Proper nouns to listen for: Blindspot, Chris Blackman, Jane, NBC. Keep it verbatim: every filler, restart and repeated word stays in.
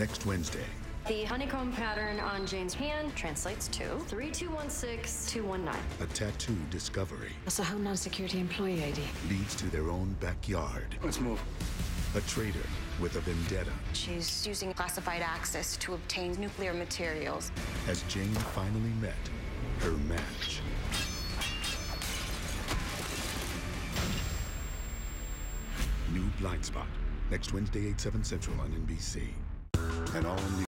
next Wednesday. The honeycomb pattern on Jane's hand translates to three two one six two one nine. A tattoo discovery. That's a Homeland Security employee I D. Leads to their own backyard. Let's move. A traitor with a vendetta. She's using classified access to obtain nuclear materials. As Jane finally met her match. New Blindspot. Next Wednesday, eight, seven Central on N B C. And all new.